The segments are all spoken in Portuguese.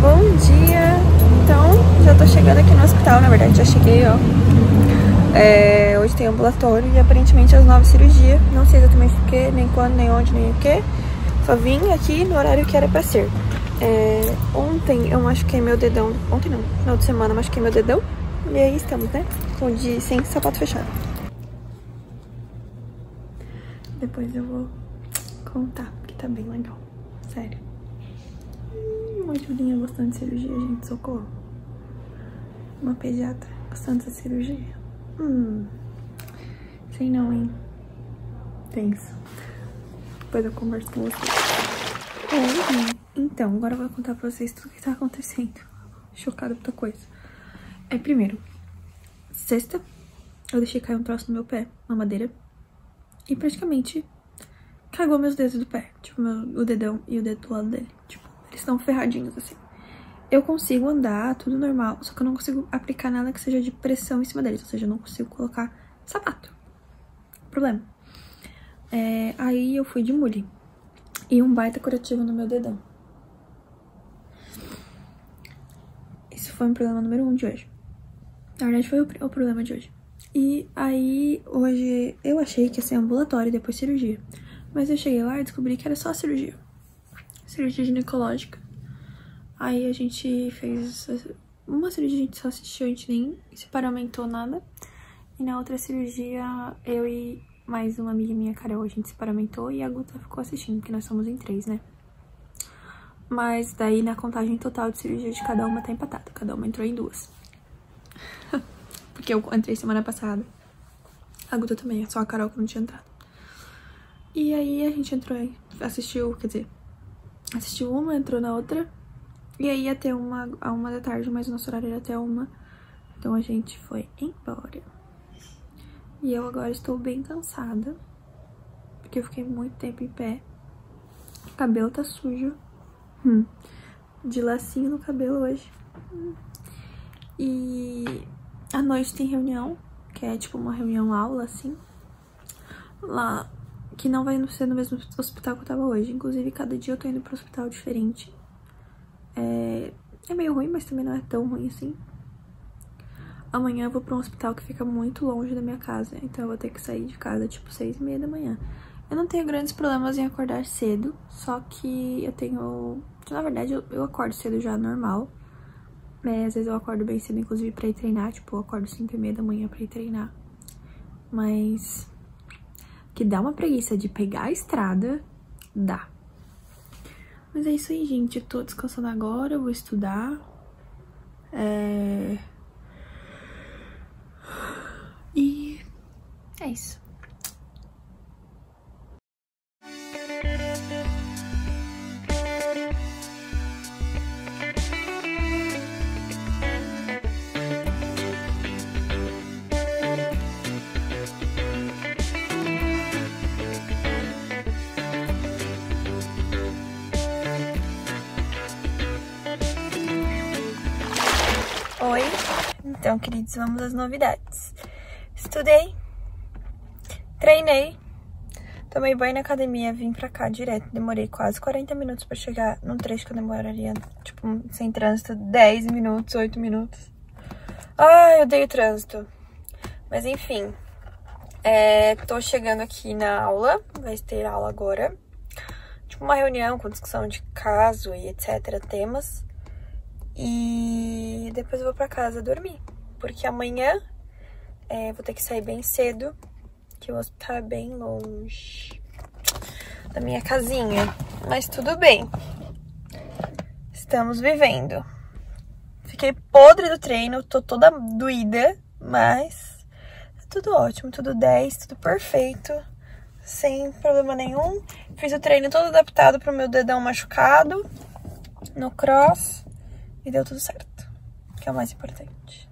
Bom dia! Então, já tô chegando aqui no hospital, na verdade já cheguei, ó. Hoje tem ambulatório e aparentemente às 9 cirurgia. Não sei exatamente o que, nem quando, nem onde, nem o que. Só vim aqui no horário que era pra ser. Ontem eu machuquei meu dedão. Ontem não, final de semana eu machuquei meu dedão. E aí estamos, né? Com o dia sem sapato fechado. Depois eu vou contar, porque tá bem legal. Sério. Uma Julinha gostando de cirurgia, gente, socorro. Uma pediatra gostando dessa cirurgia. Sei não, hein. Tenso. Depois eu converso com vocês. Então, agora eu vou contar pra vocês tudo que tá acontecendo. Chocada por outra coisa. Primeiro, sexta, eu deixei cair um troço no meu pé, uma madeira. E praticamente cagou meus dedos do pé. Tipo, o dedão e o dedo do lado dele. Tipo, eles estão ferradinhos, assim. Eu consigo andar, tudo normal. Só que eu não consigo aplicar nada que seja de pressão em cima deles. Ou seja, eu não consigo colocar sapato. Problema. Aí eu fui de mule. E um baita curativo no meu dedão. Isso foi um problema número 1 de hoje. Na verdade, foi o problema de hoje. E aí, hoje, eu achei que ia ser ambulatório e depois cirurgia. Mas eu cheguei lá e descobri que era só cirurgia. Cirurgia ginecológica. Aí a gente fez... Uma cirurgia a gente só assistiu, a gente nem se paramentou nada. E na outra cirurgia, eu e mais uma amiga minha, Carol, a gente se paramentou. E a Guta ficou assistindo, porque nós somos em 3, né? Mas daí, na contagem total de cirurgia de cada uma tá empatada. Cada uma entrou em 2. Porque eu entrei semana passada. A Guta também, só a Carol que não tinha entrado. E aí a gente entrou, assistiu, quer dizer, assistiu uma, entrou na outra. E aí ia ter a uma da tarde, mas o nosso horário era até 1. Então a gente foi embora. E eu agora estou bem cansada. Porque eu fiquei muito tempo em pé. O cabelo tá sujo. De lacinho no cabelo hoje. E... à noite tem reunião, que é tipo uma reunião-aula, assim, lá, que não vai ser no mesmo hospital que eu tava hoje. Inclusive, cada dia eu tô indo pro hospital diferente. É meio ruim, mas também não é tão ruim assim. Amanhã eu vou pra um hospital que fica muito longe da minha casa, então eu vou ter que sair de casa, tipo, 6:30 da manhã. Eu não tenho grandes problemas em acordar cedo, só que eu tenho... Na verdade, eu acordo cedo já, normal. Às vezes eu acordo bem cedo, inclusive, pra ir treinar. Tipo, eu acordo 5:30 da manhã pra ir treinar. Mas que dá uma preguiça de pegar a estrada, dá. Mas é isso aí, gente. Eu tô descansando agora, eu vou estudar. E é isso. Oi, então, queridos, vamos às novidades. Estudei, treinei, tomei banho na academia, vim pra cá direto. Demorei quase 40 minutos pra chegar num trecho que eu demoraria, tipo, sem trânsito, 10 minutos, 8 minutos. Ai, eu odeio trânsito. Mas, enfim, tô chegando aqui na aula, vai ter aula agora. Tipo, uma reunião com discussão de caso e etc, temas. E depois eu vou pra casa dormir, porque amanhã vou ter que sair bem cedo, que o hospital é bem longe da minha casinha. Mas tudo bem, estamos vivendo. Fiquei podre do treino, tô toda doída, mas tá tudo ótimo, tudo 10, tudo perfeito, sem problema nenhum. Fiz o treino todo adaptado pro meu dedão machucado, no cross. E deu tudo certo, que é o mais importante.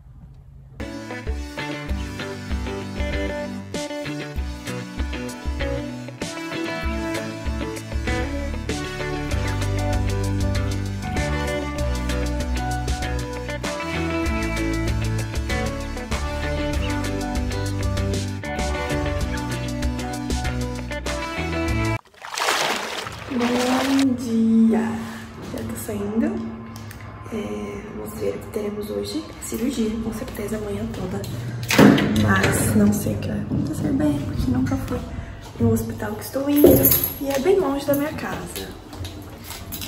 Bom dia! Já tô saindo. teremos hoje cirurgia, com certeza, amanhã toda. Mas não sei o que vai acontecer bem, porque nunca fui no hospital que estou indo. E é bem longe da minha casa.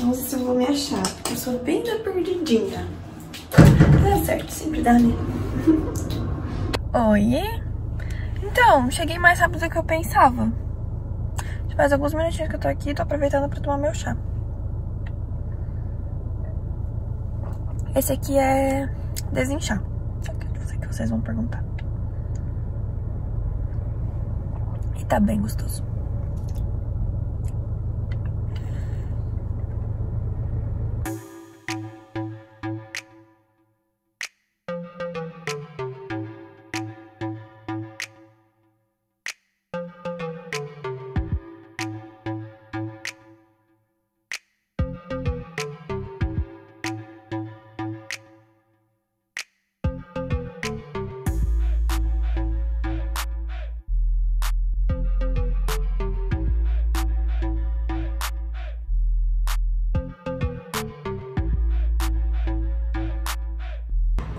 Não sei se eu vou me achar, porque eu sou bem da perdidinha. Tá certo, sempre dá, né? Oiê! Então, cheguei mais rápido do que eu pensava. Já faz alguns minutinhos que eu tô aqui e tô aproveitando pra tomar meu chá. Esse aqui é desinchar. Eu sei que vocês vão perguntar. E tá bem gostoso.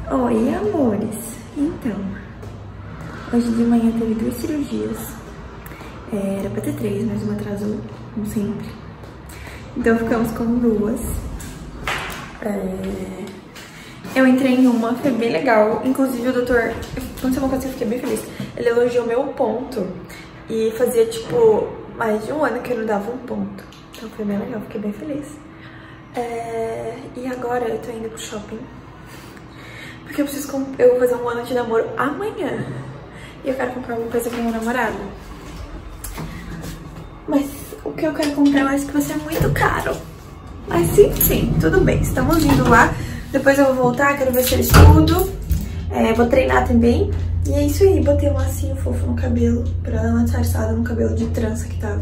Oi, amores! Então, hoje de manhã teve 2 cirurgias. Era pra ter 3, mas uma atrasou, como sempre. Então ficamos com 2. Eu entrei em uma, foi bem legal. Inclusive o doutor, aconteceu uma coisa que eu fiquei bem feliz. Ele elogiou meu ponto. E fazia tipo mais de um ano que eu não dava um ponto. Então foi bem legal, fiquei bem feliz. E agora eu tô indo pro shopping. Porque eu preciso, eu vou fazer um ano de namoro amanhã. E eu quero comprar alguma coisa pro meu namorado. Mas o que eu quero comprar eu acho que vai ser muito caro. Mas sim, tudo bem. Estamos indo lá. Depois eu vou voltar, quero ver se eu estudo. Vou treinar também. E é isso aí, botei um lacinho fofo no cabelo. Pra dar uma disfarçada no cabelo de trança que tava.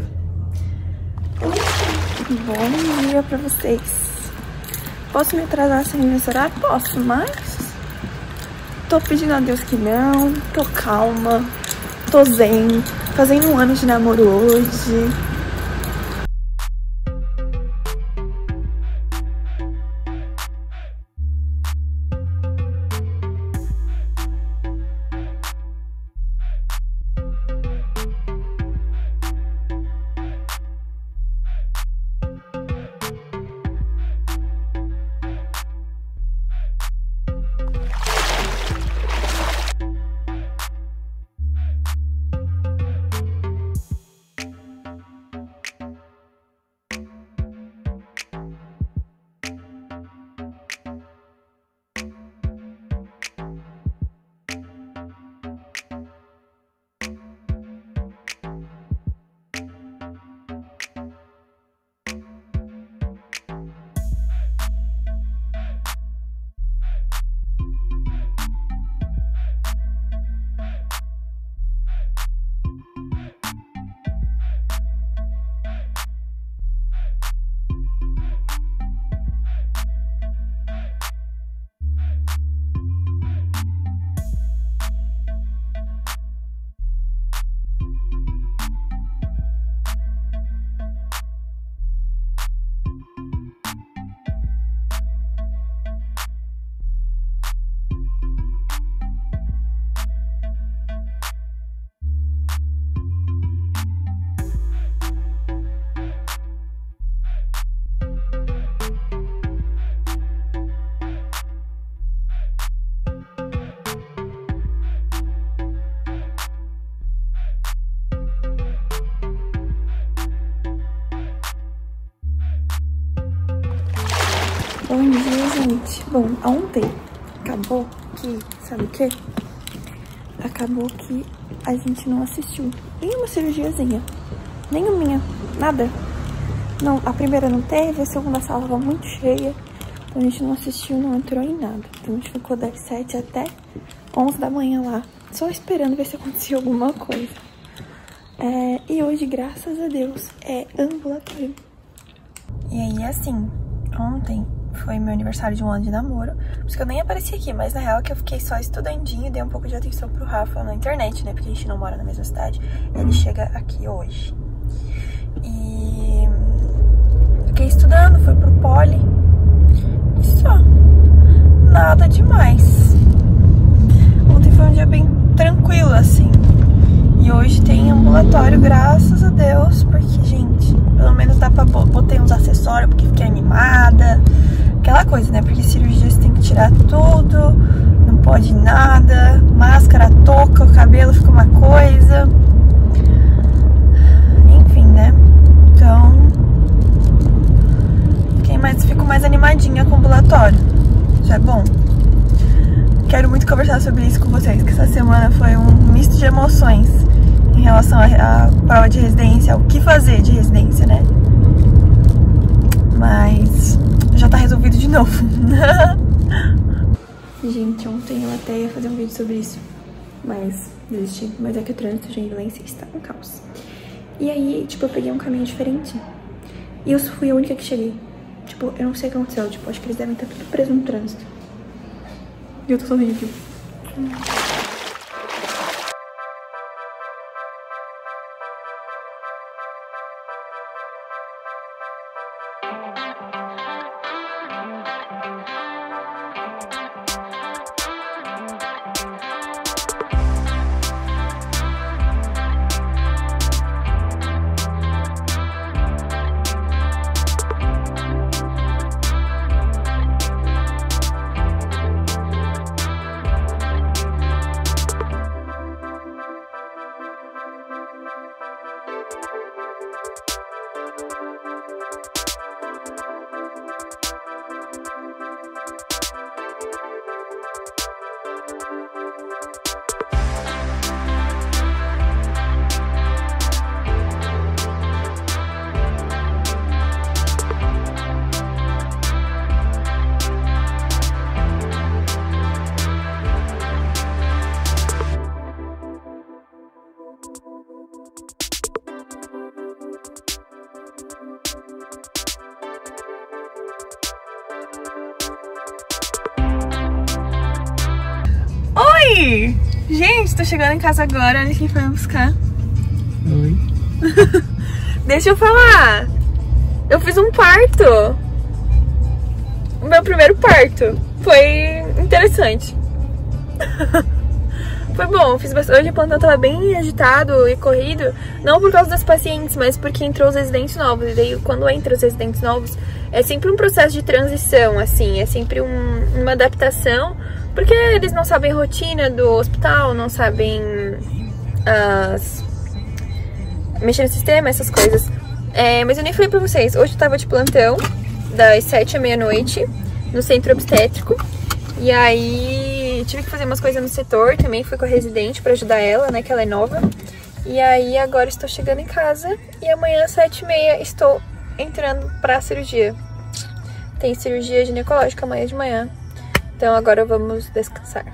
Bom dia pra vocês. Posso me atrasar sem me misturar? Posso, mas... tô pedindo a Deus que não, tô calma, tô zen, fazendo um ano de namoro hoje. Bom dia, gente. Bom, ontem acabou que, sabe o quê? Acabou que a gente não assistiu nenhuma cirurgiazinha. Nenhuminha, nada. Não, a primeira não teve, a segunda sala estava muito cheia. Então a gente não assistiu, não entrou em nada. Então a gente ficou das 7 até 11 da manhã lá, só esperando ver se acontecia alguma coisa. E hoje, graças a Deus, é ambulatório. E aí, assim, ontem... foi meu aniversário de um ano de namoro. Por isso que eu nem apareci aqui, mas na real é que eu fiquei só estudandinho. Dei um pouco de atenção pro Rafa na internet, né? Porque a gente não mora na mesma cidade. Ele chega aqui hoje. E... fiquei estudando, fui pro poli. E só. nada demais. Ontem foi um dia bem tranquilo, assim. E hoje tem ambulatório, graças a Deus, porque, gente, pelo menos dá pra botar uns acessórios, porque fiquei animada, aquela coisa, né? Porque cirurgia você tem que tirar tudo, não pode nada, máscara, touca, o cabelo fica uma coisa. Enfim, né? Então, fico mais animadinha com o ambulatório. Já é bom. Quero muito conversar sobre isso com vocês, que essa semana foi um misto de emoções em relação à prova de residência, ao que fazer de residência, né? Mas já tá resolvido de novo. Gente, ontem eu até ia fazer um vídeo sobre isso, mas desisti. Mas é que o trânsito, gente, lá em si está um caos. E aí, tipo, eu peguei um caminho diferente e eu fui a única que cheguei. Tipo, eu não sei o que aconteceu, tipo, acho que eles devem estar tudo preso no trânsito. E eu tô sorrindo aqui. Gente, tô chegando em casa agora, olha quem foi me buscar. Oi. Deixa eu falar. Eu fiz um parto. O meu primeiro parto. Foi interessante. Foi bom, fiz bastante. Hoje o plantão tava bem agitado e corrido. Não por causa dos pacientes, mas porque entrou os residentes novos. E daí quando entra os residentes novos, é sempre um processo de transição, assim. É sempre uma adaptação. Porque eles não sabem a rotina do hospital, não sabem mexer no sistema, essas coisas. É, mas eu nem falei pra vocês, hoje eu tava de plantão, das 7 à meia-noite, no centro obstétrico. E aí tive que fazer umas coisas no setor, também fui com a residente pra ajudar ela, né, que ela é nova. E aí agora estou chegando em casa e amanhã às 7h30 estou entrando pra cirurgia. Tem cirurgia ginecológica amanhã de manhã. Então agora vamos descansar.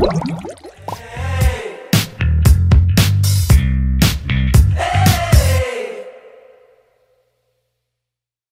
What?